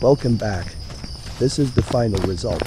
Welcome back. This is the final result.